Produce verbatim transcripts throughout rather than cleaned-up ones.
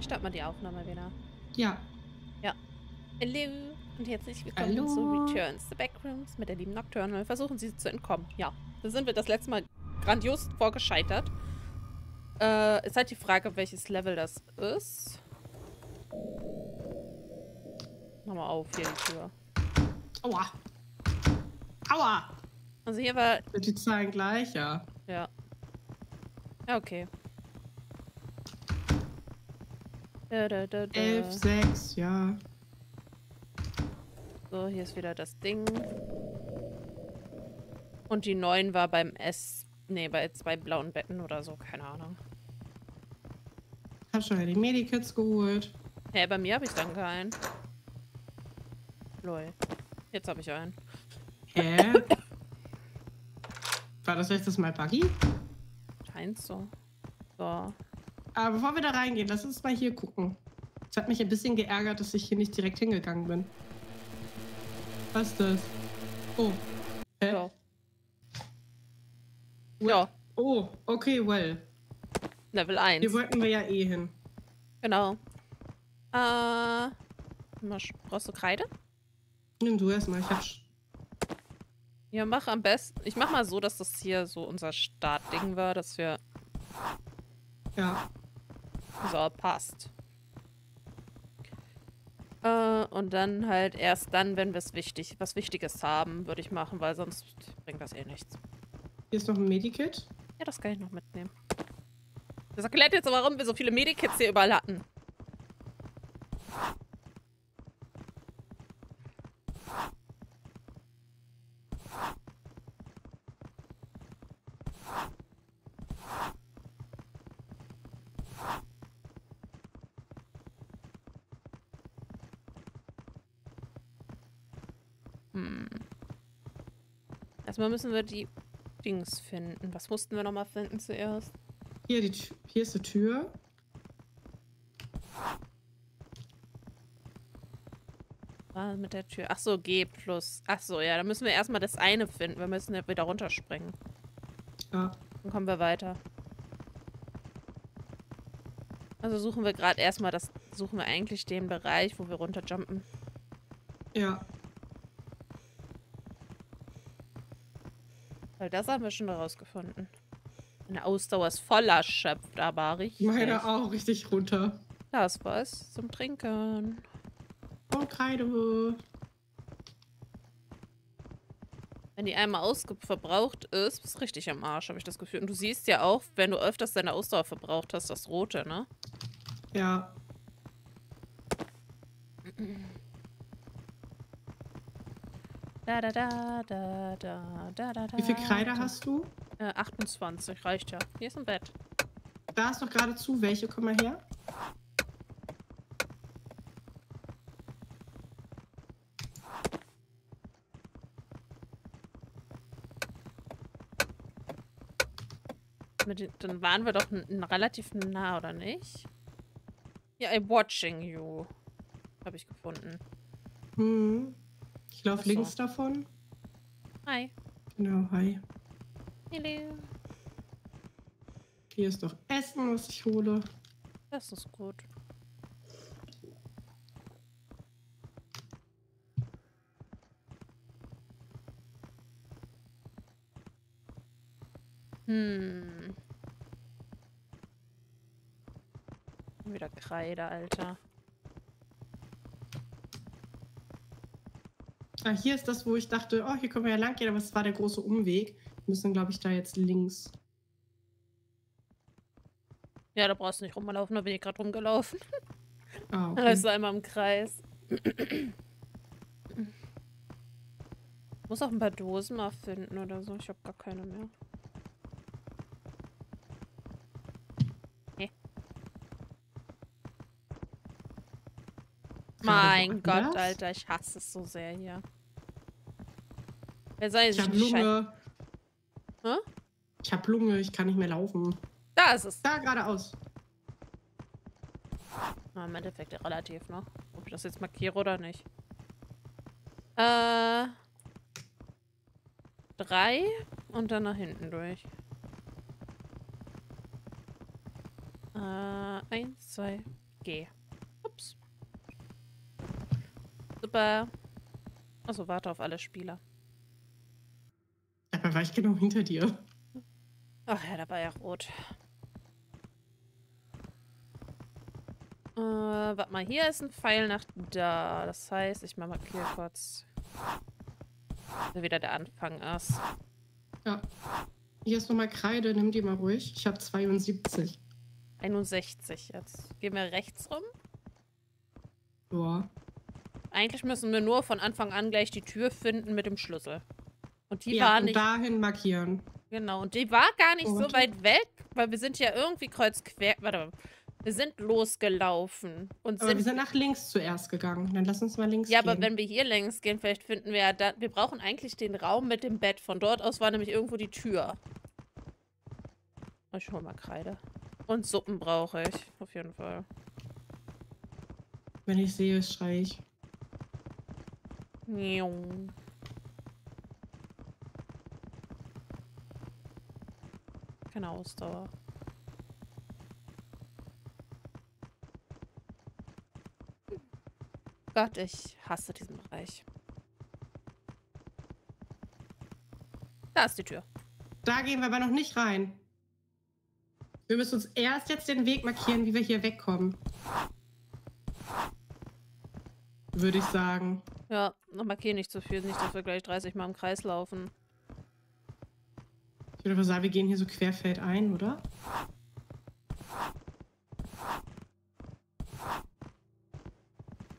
Start mal die Aufnahme wieder. Ja. Ja. Hallo und herzlich willkommen Hallo. zu Returns the Backrooms mit der lieben Nocturnal. Versuchen Sie zu entkommen. Ja, da sind wir das letzte Mal grandios vorgescheitert. Äh, ist halt die Frage, welches Level das ist. Mach mal auf hier die Tür. Aua. Aua. Also hier war... Die Zahlen gleich, ja. Ja. Ja, okay. Da, da, da, da. elf, sechs, ja. So, hier ist wieder das Ding. Und die neun war beim S... Ne, bei zwei blauen Betten oder so, keine Ahnung. Hab schon die Medikits geholt. Hä, hey, bei mir habe ich dann keinen. Lol. Jetzt habe ich einen. Hä? Äh? War das letztes Mal Buggy? Scheint so. So. Aber bevor wir da reingehen, lass uns mal hier gucken. Es hat mich ein bisschen geärgert, dass ich hier nicht direkt hingegangen bin. Was ist das? Oh. Hä? So. Well. Ja. Oh, okay, well. Level eins. Hier wollten wir ja eh hin. Genau. Äh. Brauchst du Kreide? Nimm du erstmal. Ich hab... Ja, mach am besten. Ich mach mal so, dass das hier so unser Startding war, dass wir. Ja. So, passt. Äh, und dann halt erst dann, wenn wir es wichtig, was Wichtiges haben, würde ich machen, weil sonst bringt das eh nichts. Hier ist noch ein Medikit. Ja, das kann ich noch mitnehmen. Das erklärt jetzt aber, warum wir so viele Medikits hier überall hatten. Hm. Erstmal müssen wir die Dings finden. Was mussten wir nochmal finden zuerst? Hier, die, hier ist die Tür. Ah, mit der Tür. Ach so, G plus. Ach so, ja, da müssen wir erstmal das eine finden. Wir müssen ja wieder runterspringen. Ja. Dann kommen wir weiter. Also suchen wir gerade erstmal das, suchen wir eigentlich den Bereich, wo wir runterjumpen. Ja. Weil das haben wir schon rausgefunden. Eine Ausdauer ist voll erschöpft, aber richtig. Meine auch richtig runter. Da ist was zum Trinken. Und Kaido. Wenn die einmal verbraucht ist, bist du richtig am Arsch, habe ich das Gefühl. Und du siehst ja auch, wenn du öfters deine Ausdauer verbraucht hast, das Rote, ne? Ja. Da, da, da, da, da, da, da. Wie viel Kreide da hast du? Äh, achtundzwanzig, reicht ja. Hier ist ein Bett. Da ist doch geradezu. Welche? Komm mal her. Dann waren wir doch relativ nah, oder nicht? Ja, I'm watching you. Habe ich gefunden. Hm. Ich laufe so links davon. Hi. Genau, hi. Hello. Hier ist doch Essen, was ich hole. Das ist gut. Hm. Wieder Kreide, Alter. Ah, hier ist das, wo ich dachte, oh, hier können wir ja lang gehen, aber es war der große Umweg. Wir müssen, glaube ich, da jetzt links. Ja, da brauchst du nicht rumlaufen, da bin ich gerade rumgelaufen. Ah, okay. Da läufst du einmal im Kreis. Ich muss auch ein paar Dosen mal finden oder so, ich habe gar keine mehr. Mein Gott, was? Alter, ich hasse es so sehr hier. Wer sei ich hab Lunge. Hä? Ich hab Lunge, ich kann nicht mehr laufen. Da ist es. Da geradeaus. Na, im Endeffekt relativ, ne? Ob ich das jetzt markiere oder nicht. Äh. Drei und dann nach hinten durch. Äh, eins, zwei, Geh. Ups. Super. Also warte auf alle Spieler. Dabei war ich genau hinter dir. Ach ja, da war ja rot. Äh, warte mal, hier ist ein Pfeil nach da. Das heißt, ich mache mal hier kurz, also wieder der Anfang ist. Ja. Hier ist nochmal Kreide, nimm die mal ruhig. Ich habe zweiundsiebzig. einundsechzig jetzt. Gehen wir rechts rum? Ja. Eigentlich müssen wir nur von Anfang an gleich die Tür finden mit dem Schlüssel. Und die ja, war nicht... dahin markieren. Genau, und die war gar nicht und? so weit weg, weil wir sind ja irgendwie kreuz quer... Warte mal. Wir sind losgelaufen. Und aber sind wir sind nach links zuerst gegangen. Dann lass uns mal links ja, gehen. Ja, aber wenn wir hier längs gehen, vielleicht finden wir ja da... Wir brauchen eigentlich den Raum mit dem Bett. Von dort aus war nämlich irgendwo die Tür. Ich hol mal Kreide. Und Suppen brauche ich, auf jeden Fall. Wenn ich sehe, schreie ich. Njong. Keine Ausdauer. Gott, ich hasse diesen Bereich. Da ist die Tür. Da gehen wir aber noch nicht rein. Wir müssen uns erst jetzt den Weg markieren, wie wir hier wegkommen. Würde ich sagen. Ja, markiere nicht so viel, nicht, dass wir gleich dreißig Mal im Kreis laufen. Ich würde aber sagen, wir gehen hier so querfeld ein, oder?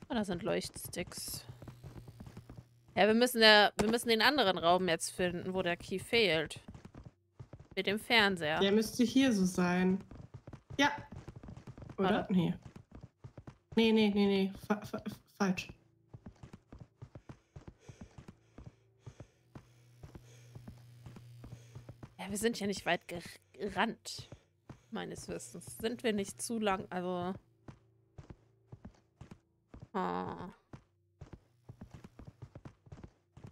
Oh, da sind Leuchtsticks. Ja, wir müssen ja, wir müssen den anderen Raum jetzt finden, wo der Key fehlt. Mit dem Fernseher. Der müsste hier so sein. Ja. Oder? Oder? Nee. Nee, nee, nee, nee. Fa fa falsch. Ja, wir sind ja nicht weit gerannt. Meines Wissens. Sind wir nicht zu lang, also... Ah.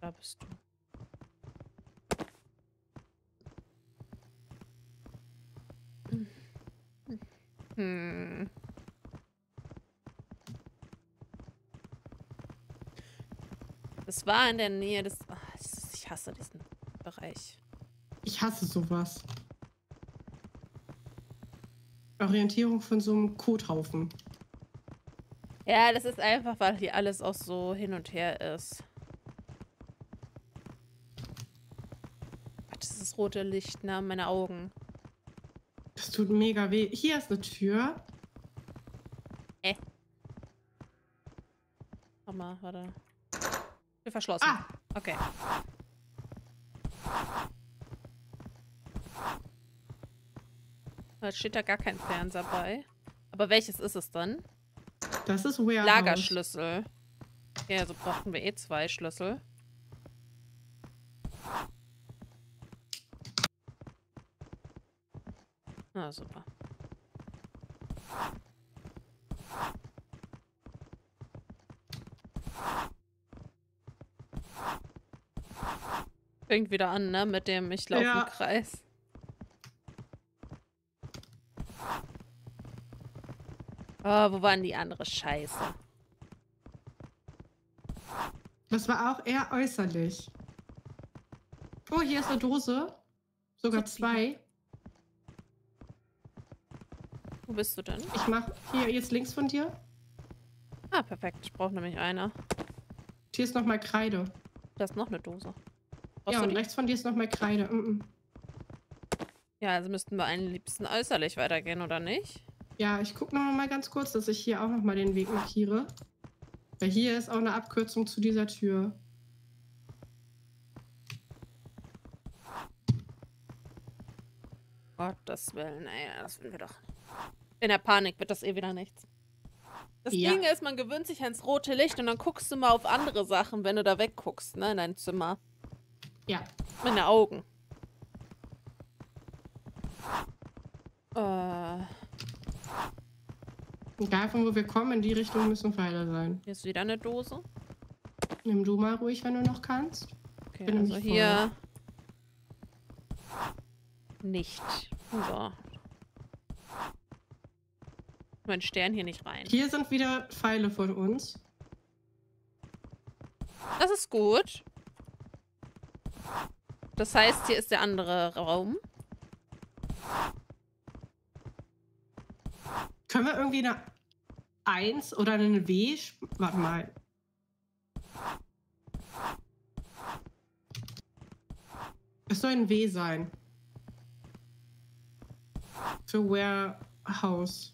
Da bist du. Hm. Das war in der Nähe des... Oh, ich hasse diesen Bereich. Ich hasse sowas. Orientierung von so einem Kothaufen. Ja, das ist einfach, weil hier alles auch so hin und her ist. Ach, das ist das rote Licht, ne? Meine Augen. Das tut mega weh. Hier ist eine Tür. Äh. Warte mal, warte. Tür verschlossen. Ah. Okay. Da steht da gar kein Fernseher bei. Aber welches ist es dann? Das ist Warehouse. Lagerschlüssel. Ja, so brauchten wir eh zwei Schlüssel. Ah, super. Fängt wieder an, ne? Mit dem ich laufe ja. im Kreis. Oh, wo war denn die andere Scheiße? Das war auch eher äußerlich. Oh, hier ist eine Dose. Sogar zwei. Wo bist du denn? Ich mach hier jetzt links von dir. Ah, perfekt. Ich brauche nämlich eine. Hier ist nochmal Kreide. Da ist noch eine Dose. Brauchst ja, und die? Rechts von dir ist nochmal Kreide. Mm-mm. Ja, also müssten wir am liebsten äußerlich weitergehen, oder nicht? Ja, ich gucke nochmal ganz kurz, dass ich hier auch nochmal den Weg markiere. Weil hier ist auch eine Abkürzung zu dieser Tür. Gottes Willen, ey, das finden wir doch. In der Panik wird das eh wieder nichts. Das ja. Ding ist, man gewöhnt sich ans rote Licht und dann guckst du mal auf andere Sachen, wenn du da wegguckst, ne, in dein Zimmer. Ja. Mit den Augen. Äh. Egal von wo wir kommen, in die Richtung müssen Pfeile sein. Hier ist wieder eine Dose. Nimm du mal ruhig, wenn du noch kannst. Okay, bin also hier... Voll. Nicht. So. Mein Stern hier nicht rein. Hier sind wieder Pfeile von uns. Das ist gut. Das heißt, hier ist der andere Raum. Können wir irgendwie eine eins oder eine W? Warte mal. Es soll ein W sein. Für Warehouse.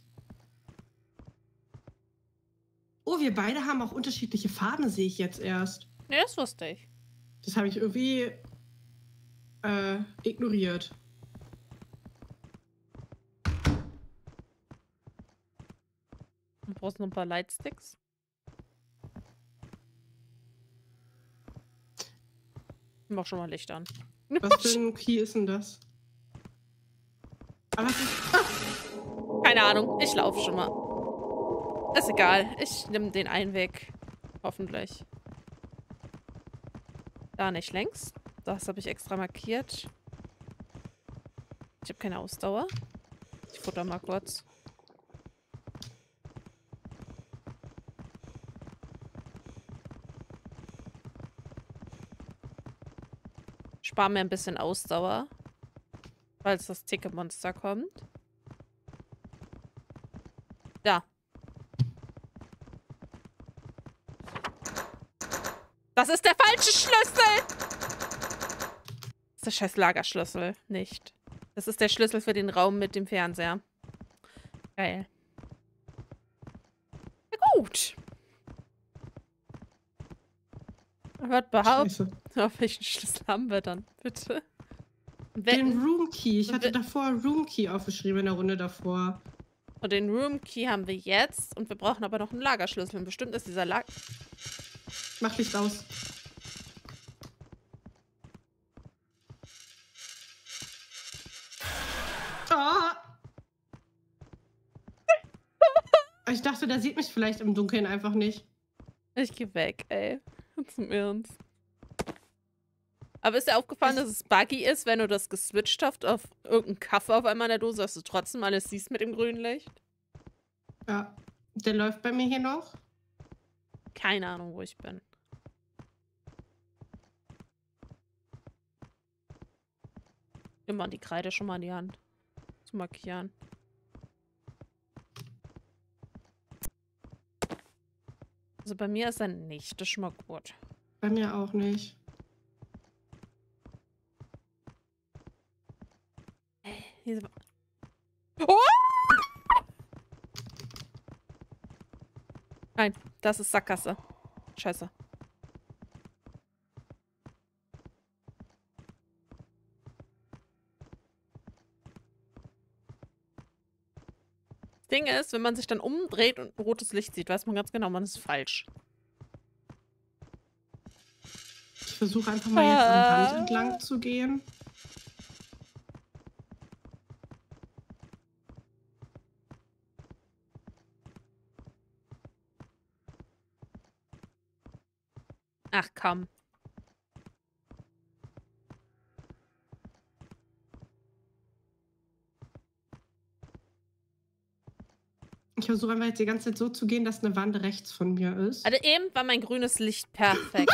Oh, wir beide haben auch unterschiedliche Farben, sehe ich jetzt erst. Ne, das wusste ich. Das habe ich irgendwie äh, ignoriert. Du brauchst noch ein paar Lightsticks. Ich mach schon mal Licht an. Was für ein Key ist denn das? Aber keine Ahnung, ich laufe schon mal. Ist egal, ich nehme den einen Weg. Hoffentlich. Da nicht längs. Das habe ich extra markiert. Ich habe keine Ausdauer. Ich futter mal kurz. Ich spare mir ein bisschen Ausdauer. Falls das Ticket-Monster kommt. Da. Das ist der falsche Schlüssel! Das ist der scheiß Lagerschlüssel. Nicht. Das ist der Schlüssel für den Raum mit dem Fernseher. Geil. Na gut. Ich würde behaupten, auf welchen Schlüssel haben wir dann, bitte? Den Room Key. Ich hatte davor Room Key aufgeschrieben in der Runde davor. Und den Room Key haben wir jetzt. Und wir brauchen aber noch einen Lagerschlüssel. Und bestimmt ist dieser Lager... Mach Licht aus. Ah! Ich dachte, der sieht mich vielleicht im Dunkeln einfach nicht. Ich geh weg, ey. Zum Ernst. Aber ist dir aufgefallen, dass es buggy ist, wenn du das geswitcht hast auf irgendeinen Kaffee auf einmal in der Dose, dass du trotzdem alles siehst mit dem grünen Licht? Ja. Der läuft bei mir hier noch. Keine Ahnung, wo ich bin. Nimm mal die Kreide schon mal in die Hand. Zu markieren. Also bei mir ist er nicht. Das ist schon mal gut. Bei mir auch nicht. Oh! Nein, das ist Sackgasse. Scheiße. Das Ding ist, wenn man sich dann umdreht und rotes Licht sieht, weiß man ganz genau, man ist falsch. Ich versuche einfach mal jetzt am Rand entlang zu gehen. Ach komm. Ich versuche einfach jetzt die ganze Zeit so zu gehen, dass eine Wand rechts von mir ist. Also eben war mein grünes Licht perfekt.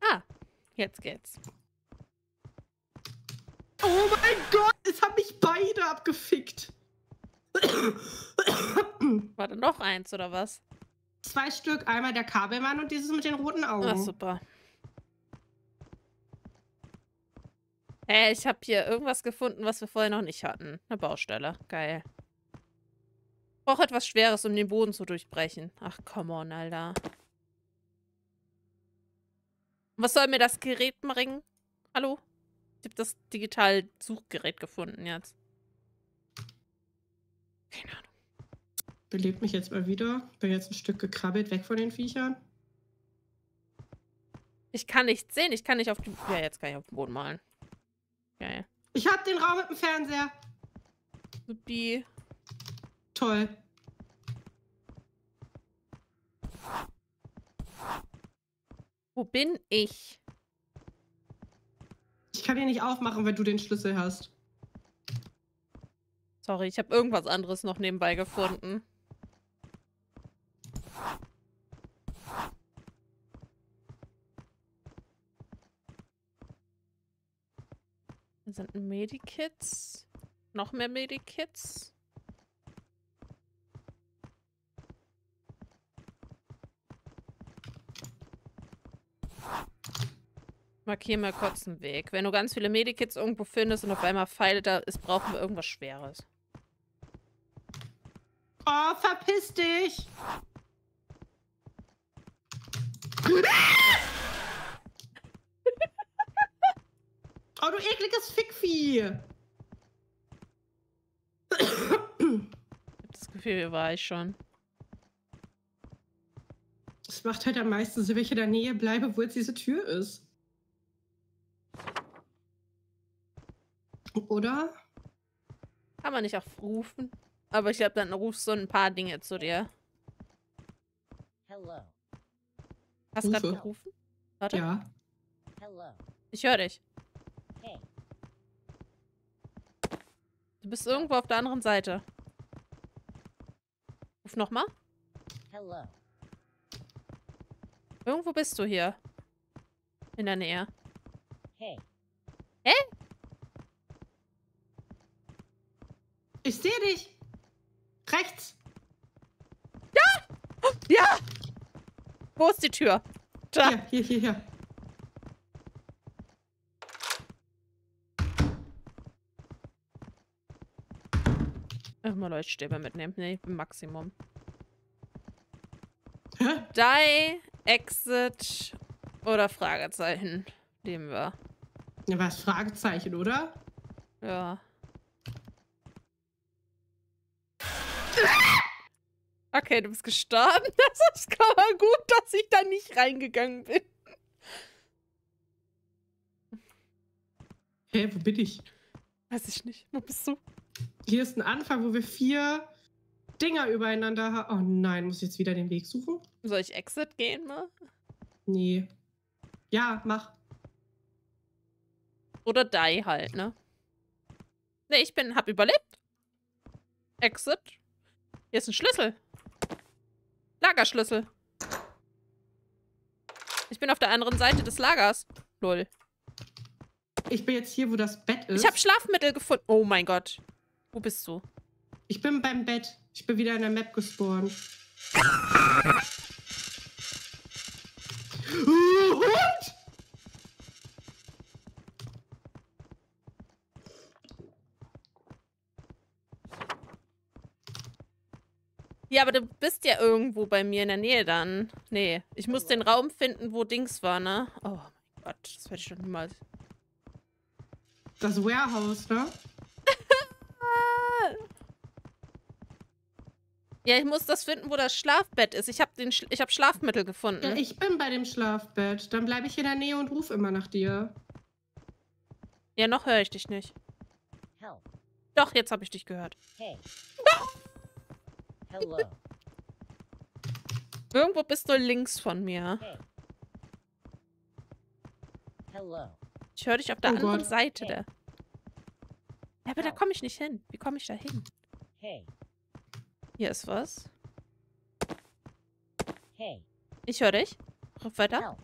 Ah, jetzt geht's. Oh mein Gott, es haben mich beide abgefickt. War da noch eins, oder was? Zwei Stück, einmal der Kabelmann und dieses mit den roten Augen. Ach, super. Hey, ich habe hier irgendwas gefunden, was wir vorher noch nicht hatten. Eine Baustelle, geil. Ich brauche etwas Schweres, um den Boden zu durchbrechen. Ach, come on, Alter. Was soll mir das Gerät bringen? Hallo? Ich habe das digitale Suchgerät gefunden jetzt. Keine Ahnung. Belebt mich jetzt mal wieder. Bin jetzt ein Stück gekrabbelt, weg von den Viechern. Ich kann nichts sehen. Ich kann nicht auf dem... Ja, jetzt kann ich auf dem Boden malen. Geil. Ich hab den Raum mit dem Fernseher. Supi. Toll. Wo bin ich? Ich kann ihn nicht aufmachen, wenn du den Schlüssel hast. Sorry, ich habe irgendwas anderes noch nebenbei gefunden. Hier sind Medikits. Noch mehr Medikits. Markier mal kurz einen Weg. Wenn du ganz viele Medikits irgendwo findest und auf einmal Pfeile da ist, brauchen wir irgendwas Schweres. Oh, verpiss dich! Oh, du ekliges Fickvieh! Ich hab das Gefühl, hier war ich schon. Es macht halt am meisten Sinn, wenn ich in der Nähe bleibe, wo jetzt diese Tür ist. Oder? Kann man nicht auch rufen? Aber ich glaube, dann rufst du ein paar Dinge zu dir. Hello. Hast du gerade gerufen? Warte. Ja. Hello. Ich höre dich. Hey. Du bist irgendwo auf der anderen Seite. Ruf nochmal. Hello. Irgendwo bist du hier. In der Nähe. Hey. Hä? Hey? Ich sehe dich. Rechts. Ja! Ja! Wo ist die Tür? Da. Hier, hier, hier, hier. Ach, mal Leuchtstäbe mitnehmen. Nee, Maximum. Hä? Die, Exit oder Fragezeichen nehmen wir. Ja, was? Fragezeichen, oder? Ja. Okay, du bist gestorben. Das ist aber gut, dass ich da nicht reingegangen bin. Hä, hey, wo bin ich? Weiß ich nicht. Wo bist du? Hier ist ein Anfang, wo wir vier Dinger übereinander haben. Oh nein, muss ich jetzt wieder den Weg suchen? Soll ich Exit gehen mal? Nee. Ja, mach. Oder die halt, ne? Ne, ich bin, hab überlebt. Exit. Hier ist ein Schlüssel. Lagerschlüssel. Ich bin auf der anderen Seite des Lagers. Lol. Ich bin jetzt hier, wo das Bett ist. Ich habe Schlafmittel gefunden. Oh mein Gott. Wo bist du? Ich bin beim Bett. Ich bin wieder in der Map gespawnt. Und? Ja, aber du bist ja irgendwo bei mir in der Nähe dann. Nee, ich muss den Raum finden, wo Dings war, ne? Oh mein Gott, das werde ich schon niemals. Das Warehouse, ne? Ja, ich muss das finden, wo das Schlafbett ist. Ich habe den Sch ich hab Schlafmittel gefunden. Ja, ich bin bei dem Schlafbett. Dann bleibe ich in der Nähe und rufe immer nach dir. Ja, noch höre ich dich nicht. Help. Doch, jetzt habe ich dich gehört. Hey. Hello. Irgendwo bist du links von mir. Hello. Ich höre dich auf der oh anderen Gott. Seite. Hey. Ja, aber da komme ich nicht hin. Wie komme ich da hin? Hey. Hier ist was. Hey. Ich höre dich. Ruf weiter. Help.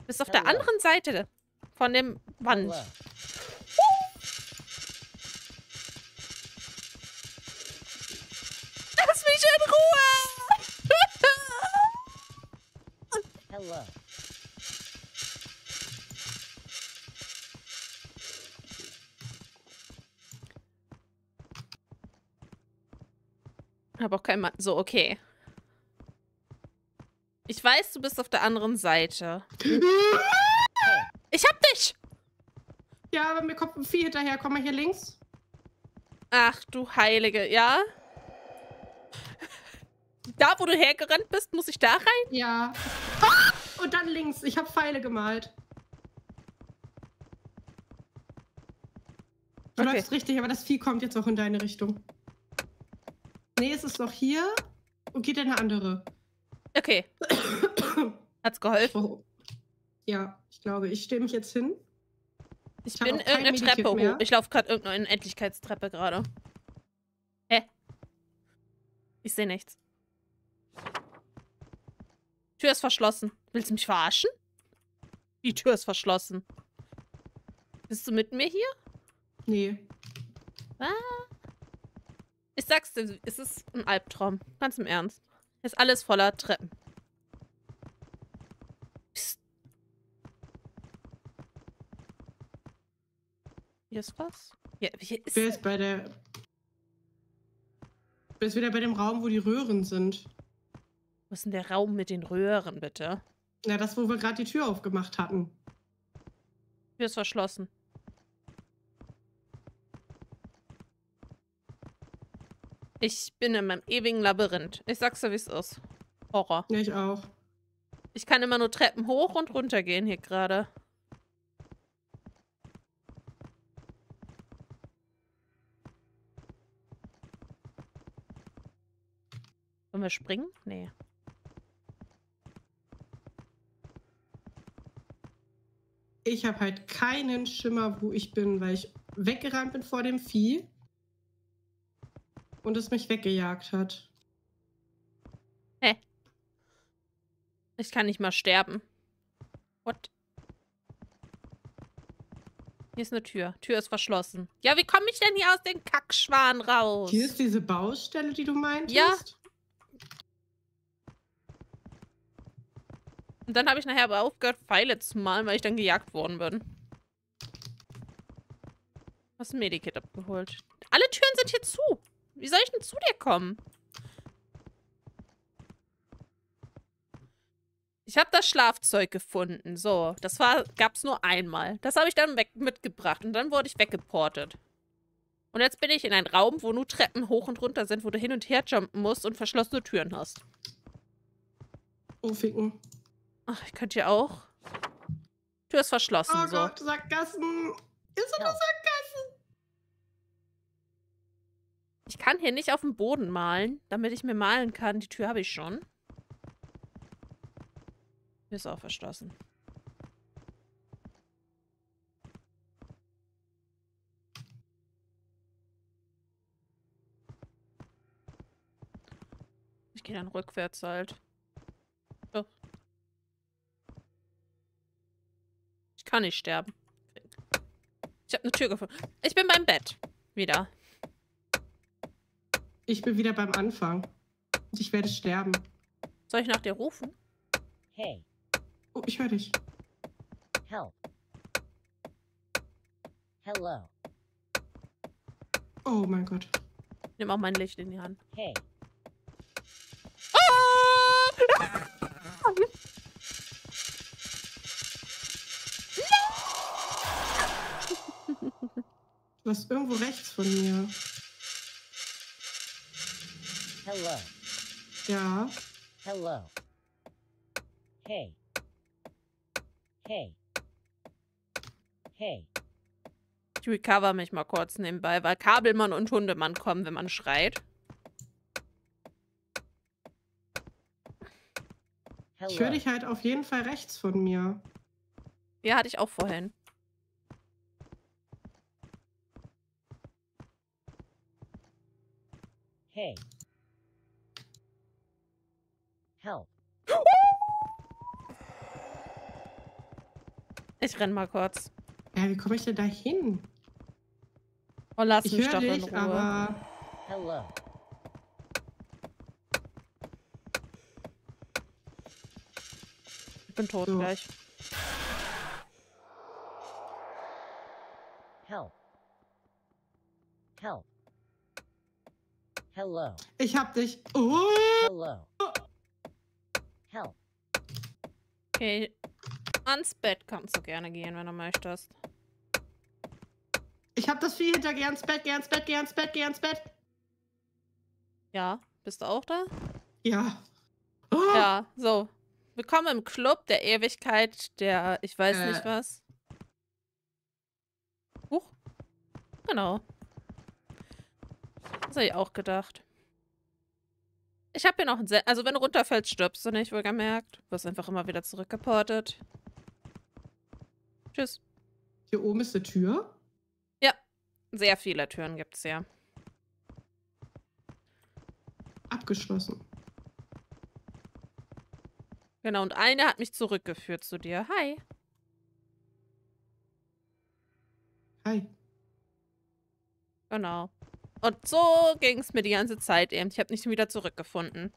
Du bist auf Hello. Der anderen Seite von dem Wand. Hello. Habe auch kein Mann. So, okay. Ich weiß, du bist auf der anderen Seite. Ich hab dich! Ja, aber mir kommt ein Vieh hinterher. Komm mal hier links. Ach, du Heilige. Ja? Da, wo du hergerannt bist, muss ich da rein? Ja. Ah! Und dann links. Ich habe Pfeile gemalt. Du okay. läufst richtig, aber das Vieh kommt jetzt auch in deine Richtung. Nee, es ist noch hier und geht in eine andere. Okay. Hat's geholfen? Oh. Ja, ich glaube, ich stelle mich jetzt hin. Ich, ich bin irgendeine Treppe hoch. Ich laufe gerade irgendeine Endlichkeitstreppe gerade. Hä? Ich sehe nichts. Die Tür ist verschlossen. Willst du mich verarschen? Die Tür ist verschlossen. Bist du mit mir hier? Nee. Ah. Ich sag's dir, es ist ein Albtraum. Ganz im Ernst. Es ist alles voller Treppen. Hier ist was? Hier, hier ist... Wer ist bei der... Wer ist wieder bei dem Raum, wo die Röhren sind? Wo ist denn der Raum mit den Röhren, bitte? Na, das, wo wir gerade die Tür aufgemacht hatten. Die Tür ist verschlossen. Ich bin in meinem ewigen Labyrinth. Ich sag's dir, wie es ist. Horror. Ich auch. Ich kann immer nur Treppen hoch und runter gehen hier gerade. Wollen wir springen? Nee. Ich habe halt keinen Schimmer, wo ich bin, weil ich weggerannt bin vor dem Vieh und es mich weggejagt hat. Hä? Ich kann nicht mal sterben. What? Hier ist eine Tür. Tür ist verschlossen. Ja, wie komme ich denn hier aus dem Kackschwan raus? Hier ist diese Baustelle, die du meintest? Ja. Und dann habe ich nachher aber aufgehört, Pfeile zu malen, weil ich dann gejagt worden bin. Hast ein Medikit abgeholt. Alle Türen sind hier zu. Wie soll ich denn zu dir kommen? Ich habe das Schlafzeug gefunden. So, das war, gab's nur einmal. Das habe ich dann weg, mitgebracht und dann wurde ich weggeportet. Und jetzt bin ich in einem Raum, wo nur Treppen hoch und runter sind, wo du hin und her jumpen musst und verschlossene Türen hast. Oh, ficken. Ach, ich könnte ja auch. Tür ist verschlossen. Oh so. Gott, Sackgassen. Ist ja. Nur Sackgassen. Ich kann hier nicht auf dem Boden malen, damit ich mir malen kann. Die Tür habe ich schon. Tür ist auch verschlossen. Ich gehe dann rückwärts halt. So. Kann ich sterben. Ich habe eine Tür gefunden. Ich bin beim Bett. Wieder. Ich bin wieder beim Anfang. Und ich werde sterben. Soll ich nach dir rufen? Hey. Oh, ich höre dich. Help. Hello. Oh mein Gott. Ich nehme auch mein Licht in die Hand. Hey. Oh! Du hast irgendwo rechts von mir. Hello. Ja. Hello. Hey. Hey. Hey. Ich recover mich mal kurz nebenbei, weil Kabelmann und Hundemann kommen, wenn man schreit. Hello. Ich höre dich halt auf jeden Fall rechts von mir. Ja, hatte ich auch vorhin. Hey. Help. Ich renn mal kurz. Ja, wie komme ich denn da hin? Oh, lass mich doch in Ruhe. Aber... Hello. Ich bin tot so. Gleich. Help. Help. Hello. Ich hab dich. Oh. Hello. Help. Okay. Ans Bett kannst du gerne gehen, wenn du möchtest. Ich hab das Vieh hinter. Geh ans Bett, geh ans Bett, geh ans Bett, geh ans Bett. Ja. Bist du auch da? Ja. Oh. Ja, so. Willkommen im Club der Ewigkeit, der ich weiß äh. nicht was. Huch. Genau. Das habe ich auch gedacht. Ich habe hier noch einen Sensor. Also wenn du runterfällst, stirbst du nicht, wohlgemerkt. Du wirst einfach immer wieder zurückgeportet. Tschüss. Hier oben ist eine Tür? Ja. Sehr viele Türen gibt es ja. Abgeschlossen. Genau, und eine hat mich zurückgeführt zu dir. Hi. Hi. Genau. Und so ging es mir die ganze Zeit eben. Ich habe nicht wieder zurückgefunden.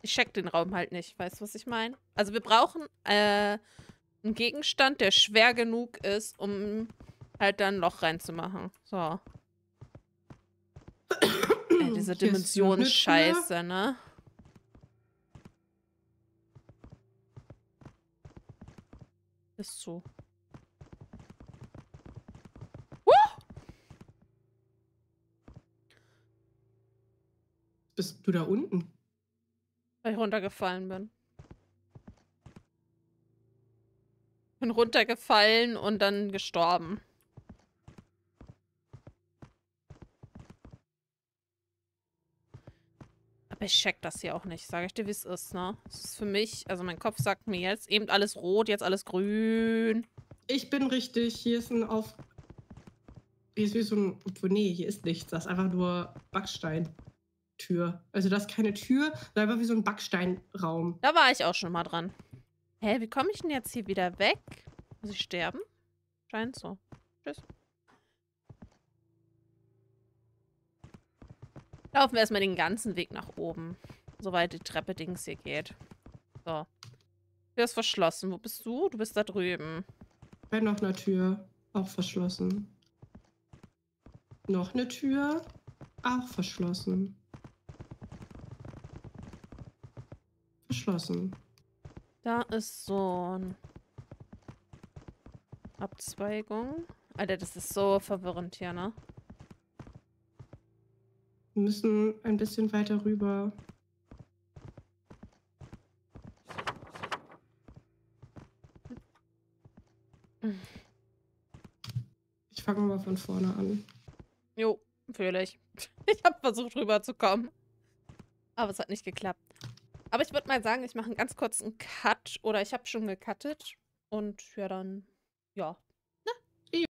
Ich check den Raum halt nicht. Weißt du, was ich meine? Also wir brauchen äh, einen Gegenstand, der schwer genug ist, um halt da ein Loch reinzumachen. So. Ey, diese Dimensionsscheiße, ne? Ist so. Uh! Bist du da unten? Weil ich runtergefallen bin. Bin runtergefallen und dann gestorben. Aber ich check das hier auch nicht. Sage ich dir, wie es ist, ne? Es ist für mich, also mein Kopf sagt mir jetzt eben alles rot, jetzt alles grün. Ich bin richtig. Hier ist ein Auf... Hier ist wie so ein... Nee, hier ist nichts. Das ist einfach nur Backsteintür. Also das ist keine Tür, sondern einfach wie so ein Backsteinraum. Da war ich auch schon mal dran. Hä, wie komme ich denn jetzt hier wieder weg? Muss ich sterben? Scheint so. Tschüss. Laufen wir erstmal den ganzen Weg nach oben. Soweit die Treppe Dings hier geht. So. Tür ist verschlossen. Wo bist du? Du bist da drüben. Bei noch einer Tür. Auch verschlossen. Noch eine Tür. Auch verschlossen. Verschlossen. Da ist so eine Abzweigung. Alter, das ist so verwirrend hier, ne? Wir müssen ein bisschen weiter rüber. Ich fange mal von vorne an. Jo, fühle ich. Ich habe versucht rüberzukommen. Aber es hat nicht geklappt. Aber ich würde mal sagen, ich mache einen ganz kurzen Cut. Oder ich habe schon gecuttet. Und ja, dann, ja,